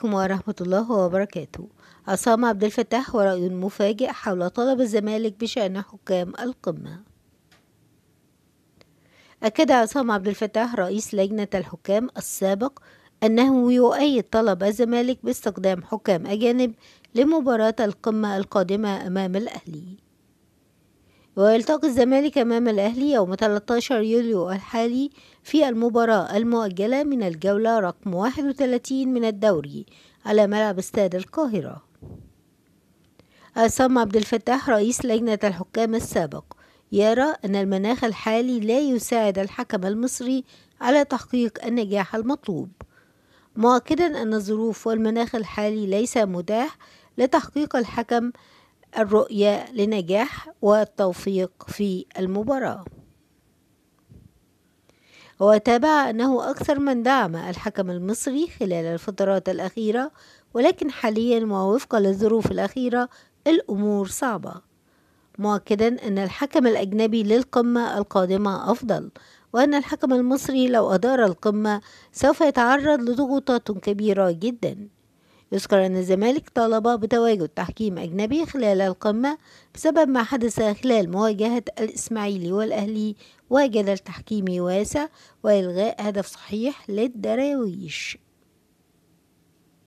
عليكم ورحمة الله وبركاته. عصام عبد الفتاح ورأي مفاجئ حول طلب الزمالك بشأن حكام القمة. أكد عصام عبد الفتاح رئيس لجنة الحكام السابق أنه يؤيد طلب الزمالك باستخدام حكام أجانب لمباراة القمة القادمة أمام الأهلي. ويلتقي الزمالك أمام الأهلي يوم 13 يوليو الحالي في المباراة المؤجلة من الجولة رقم 31 من الدوري على ملعب استاد القاهرة. عصام عبد الفتاح رئيس لجنة الحكام السابق يرى أن المناخ الحالي لا يساعد الحكم المصري على تحقيق النجاح المطلوب، مؤكدا أن الظروف والمناخ الحالي ليس متاح لتحقيق الحكم الرؤية لنجاح والتوفيق في المباراة. وتابع أنه أكثر من دعم الحكم المصري خلال الفترات الأخيرة، ولكن حاليا ووفقا للظروف الأخيرة الأمور صعبة، مؤكدا أن الحكم الأجنبي للقمة القادمة أفضل، وأن الحكم المصري لو أدار القمة سوف يتعرض لضغوطات كبيرة جدا. يذكر أن الزمالك طالب بتواجد تحكيم أجنبي خلال القمة بسبب ما حدث خلال مواجهة الإسماعيلي والأهلي وجدل تحكيمي واسع وإلغاء هدف صحيح للدراويش.